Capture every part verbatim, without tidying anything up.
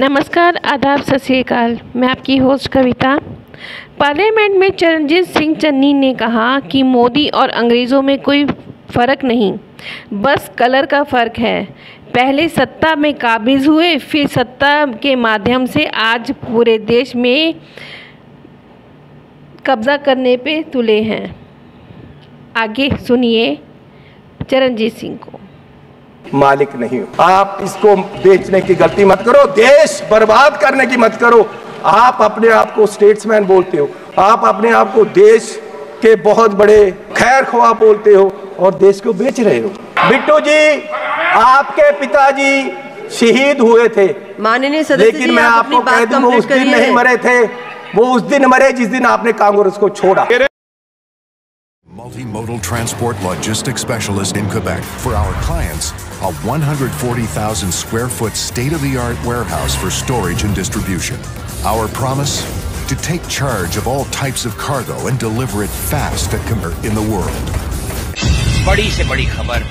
नमस्कार, आदाब, सत श्री अकाल। मैं आपकी होस्ट कविता। पार्लियामेंट में चरणजीत सिंह चन्नी ने कहा कि मोदी और अंग्रेज़ों में कोई फ़र्क नहीं, बस कलर का फ़र्क है। पहले सत्ता में काबिज हुए, फिर सत्ता के माध्यम से आज पूरे देश में कब्जा करने पे तुले हैं। आगे सुनिए चरणजीत सिंह को। मालिक नहीं हो आप, इसको बेचने की गलती मत करो, देश बर्बाद करने की मत करो। आप अपने आप को स्टेट्समैन बोलते हो, आप अपने आप को देश के बहुत बड़े खैर ख्वाह बोलते हो और देश को बेच रहे हो। बिट्टू जी, आपके पिताजी शहीद हुए थे, माननीय सदस्य, लेकिन मैं आपको कह दूं वो उस दिन नहीं मरे थे, वो उस दिन मरे जिस दिन आपने कांग्रेस को छोड़ा। Multimodal transport logistics specialist in Quebec for our clients, a one hundred forty thousand square foot state-of-the-art warehouse for storage and distribution. Our promise to take charge of all types of cargo and deliver it fast at comfort in the world. बड़ी से बड़ी खबर,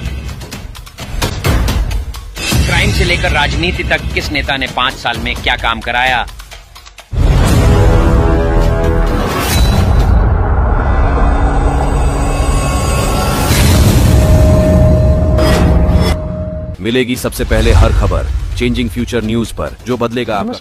crime से लेकर राजनीति तक, किस नेता ने पाँच साल में क्या काम कराया। मिलेगी सबसे पहले हर खबर चेंजिंग फ्यूचर न्यूज पर, जो बदलेगा आपका